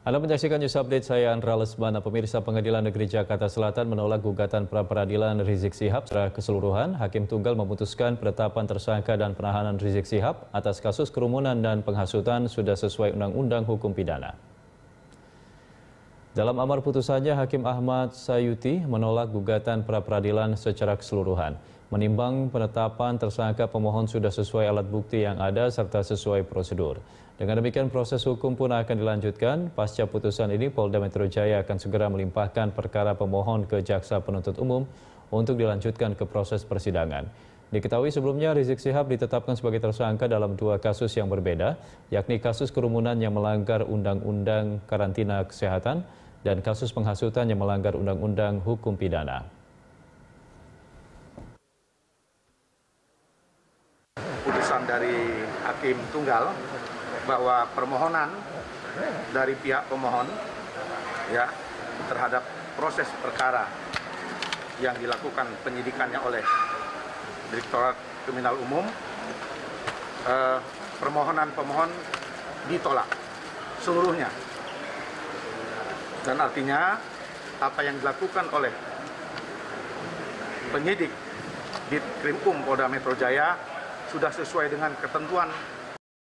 Anda menyaksikan news update saya Andra Lesmana. Pemirsa, Pengadilan Negeri Jakarta Selatan menolak gugatan pra-peradilan Rizieq Syihab secara keseluruhan. Hakim tunggal memutuskan penetapan tersangka dan penahanan Rizieq Syihab atas kasus kerumunan dan penghasutan sudah sesuai Undang-Undang Hukum Pidana. Dalam amar putusannya, Hakim Ahmad Sayuti menolak gugatan pra-peradilan secara keseluruhan. Menimbang penetapan tersangka pemohon sudah sesuai alat bukti yang ada serta sesuai prosedur. Dengan demikian proses hukum pun akan dilanjutkan. Pasca putusan ini, Polda Metro Jaya akan segera melimpahkan perkara pemohon ke Jaksa Penuntut Umum untuk dilanjutkan ke proses persidangan. Diketahui sebelumnya Rizieq Syihab ditetapkan sebagai tersangka dalam dua kasus yang berbeda, yakni kasus kerumunan yang melanggar Undang-Undang Karantina Kesehatan dan kasus penghasutan yang melanggar Undang-Undang Hukum Pidana. Putusan dari Hakim Tunggal bahwa permohonan dari pihak pemohon terhadap proses perkara yang dilakukan penyidikannya oleh Direktorat Kriminal Umum, permohonan pemohon ditolak seluruhnya. Dan artinya apa yang dilakukan oleh penyidik Ditkrim Polda Metro Jaya sudah sesuai dengan ketentuan